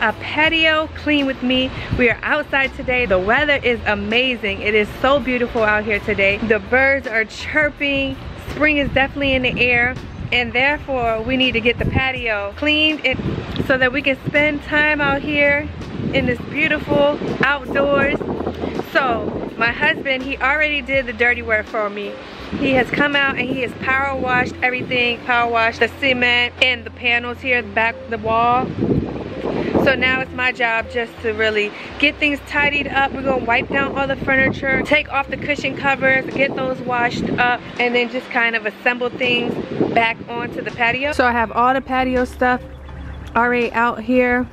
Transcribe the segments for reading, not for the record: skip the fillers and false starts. a patio clean with me. We are outside today. The weather is amazing. It is so beautiful out here today. The birds are chirping. Spring is definitely in the air, and therefore we need to get the patio cleaned so that we can spend time out here in this beautiful outdoors. So my husband, he already did the dirty work for me. He has come out and he has power washed everything, power washed the cement and the panels here, back the wall. So now it's my job just to really get things tidied up. We're gonna wipe down all the furniture, take off the cushion covers, get those washed up, and then just kind of assemble things back onto the patio. So I have all the patio stuff already out here,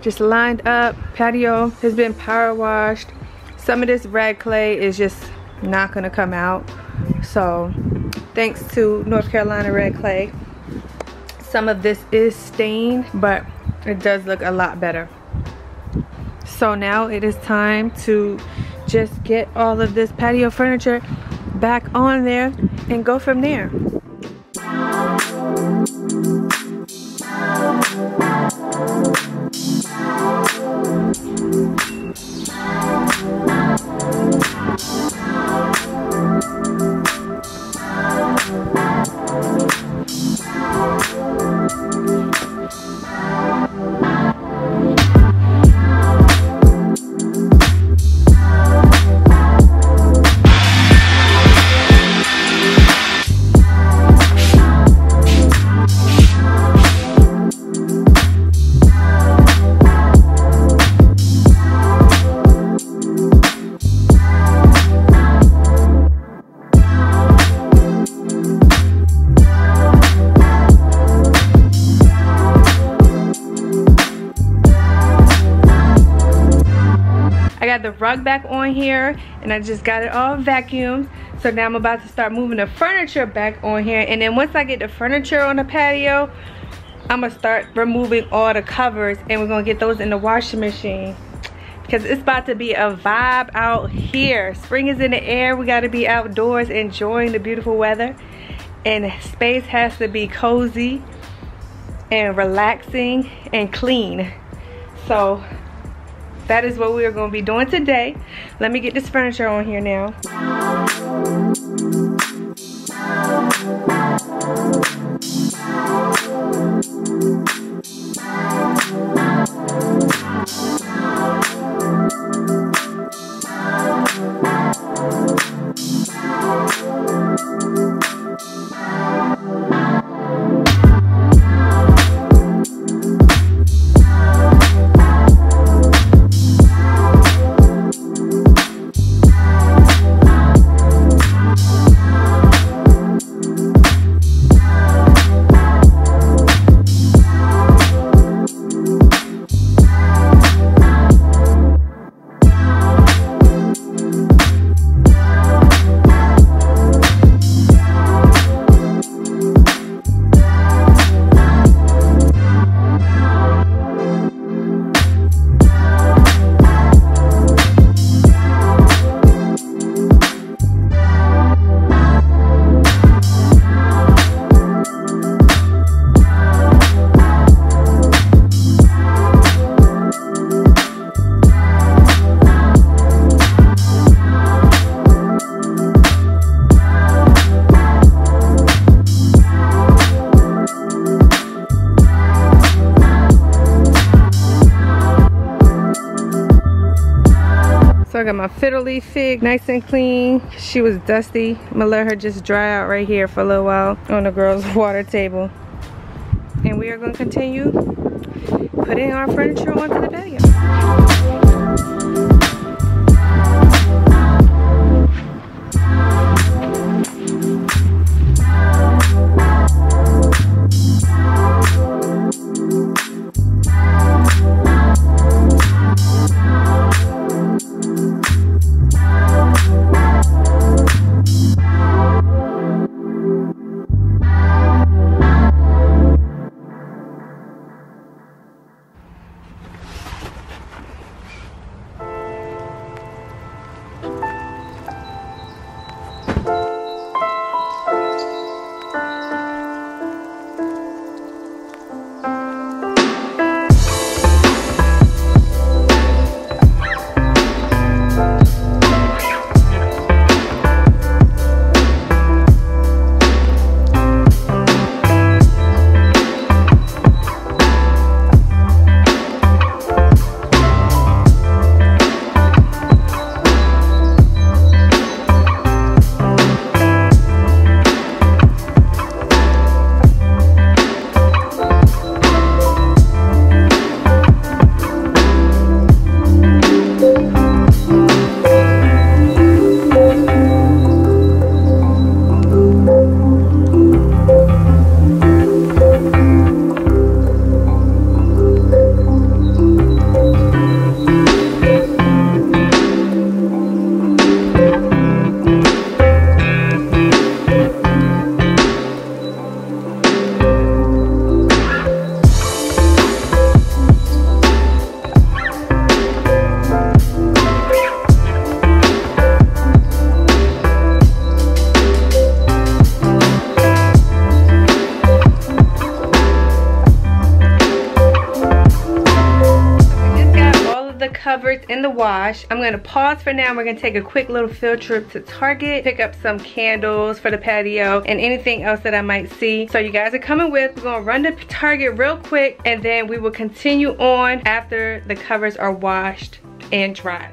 just lined up. Patio has been power washed. Some of this red clay is just not gonna come out. So thanks to North Carolina Red Clay, some of this is stained, but it does look a lot better. So now it is time to just get all of this patio furniture back on there and go from there. The rug back on here, and I just got it all vacuumed. So now I'm about to start moving the furniture back on here, and then once I get the furniture on the patio, I'm gonna start removing all the covers, and we're gonna get those in the washing machine because it's about to be a vibe out here. Spring is in the air. We got to be outdoors enjoying the beautiful weather, and space has to be cozy and relaxing and clean. So that is what we are going to be doing today. Let me get this furniture on here now. I got my fiddle leaf fig nice and clean. She was dusty. I'm gonna let her just dry out right here for a little while on the girls' water table, and we are gonna continue putting our furniture onto the patio. the wash. I'm gonna pause for now. We're gonna take a quick little field trip to Target, pick up some candles for the patio and anything else that I might see. So you guys are coming with. We're gonna run to Target real quick and then we will continue on after the covers are washed and dried.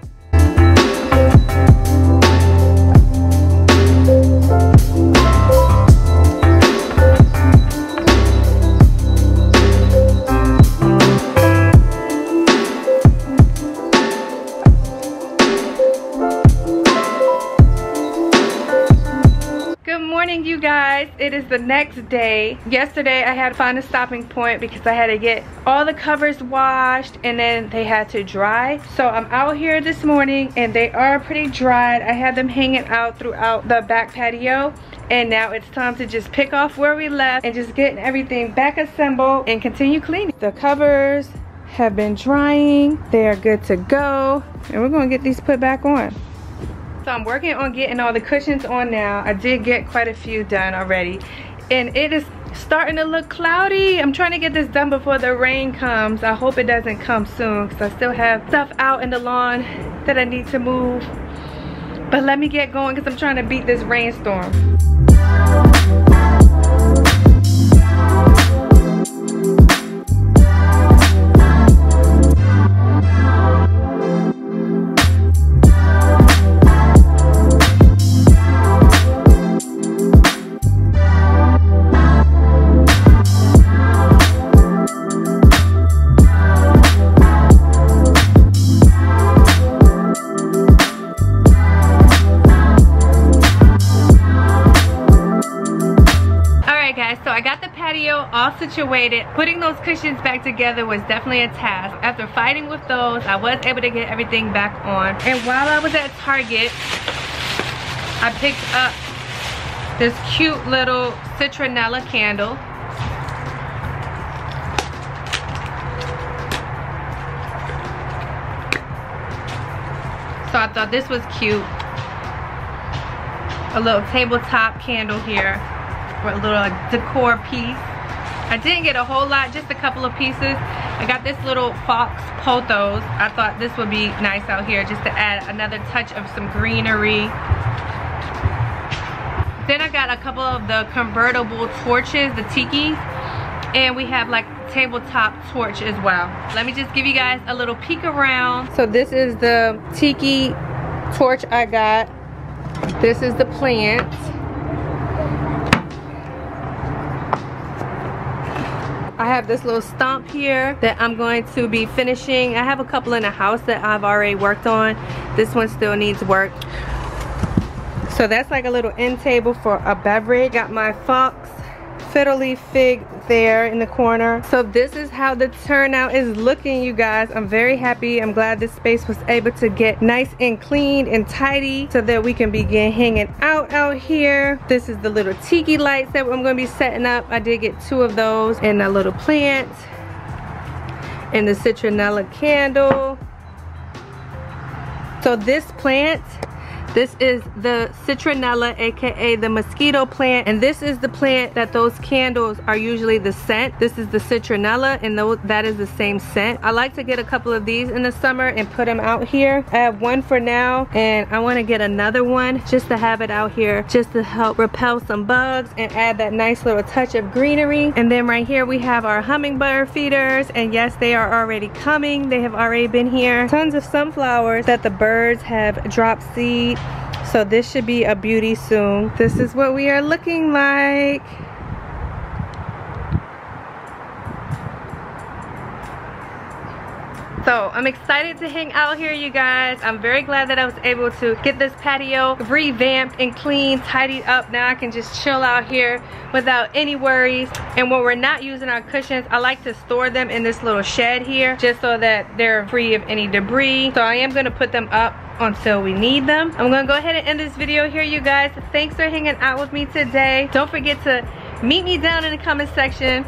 You guys, it is the next day. Yesterday I had to find a stopping point because I had to get all the covers washed and then they had to dry. So I'm out here this morning and they are pretty dried. I had them hanging out throughout the back patio and now it's time to just pick off where we left and just getting everything back assembled and continue cleaning. The covers have been drying. They are good to go and we're gonna get these put back on. So I'm working on getting all the cushions on now. I did get quite a few done already. And it is starting to look cloudy. I'm trying to get this done before the rain comes. I hope it doesn't come soon because I still have stuff out in the lawn that I need to move. But let me get going because I'm trying to beat this rainstorm. All situated. Putting those cushions back together was definitely a task. After fighting with those, I was able to get everything back on. And while I was at Target, I picked up this cute little citronella candle. So I thought this was cute. A little tabletop candle here for a little decor piece. I didn't get a whole lot, just a couple of pieces. I got this little Fox Pothos. I thought this would be nice out here just to add another touch of some greenery. Then I got a couple of the convertible torches, the tiki, and we have like tabletop torch as well. Let me just give you guys a little peek around. So this is the tiki torch I got. This is the plant. I have this little stump here that I'm going to be finishing. I have a couple in the house that I've already worked on. This one still needs work. So that's like a little end table for a beverage. Got my Fox fiddly fig there in the corner. So this is how the turnout is looking, you guys. I'm very happy. I'm glad this space was able to get nice and clean and tidy so that we can begin hanging out here. This is the little tiki lights that I'm going to be setting up. I did get two of those and a little plant and the citronella candle. So this plant, this is the citronella, AKA the mosquito plant. And this is the plant that those candles are usually the scent. This is the citronella and that is the same scent. I like to get a couple of these in the summer and put them out here. I have one for now and I wanna get another one just to have it out here, just to help repel some bugs and add that nice little touch of greenery. And then right here we have our hummingbird feeders. And yes, they are already coming. They have already been here. Tons of sunflowers that the birds have dropped seed. So this should be a beauty soon. This is what we are looking like. So I'm excited to hang out here, you guys. I'm very glad that I was able to get this patio revamped and clean, tidied up. Now I can just chill out here without any worries. And when we're not using our cushions, I like to store them in this little shed here just so that they're free of any debris. So I am gonna put them up until we need them. I'm gonna go ahead and end this video here, you guys. Thanks for hanging out with me today. Don't forget to meet me down in the comment section.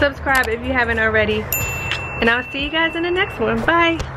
Subscribe if you haven't already. And I'll see you guys in the next one. Bye.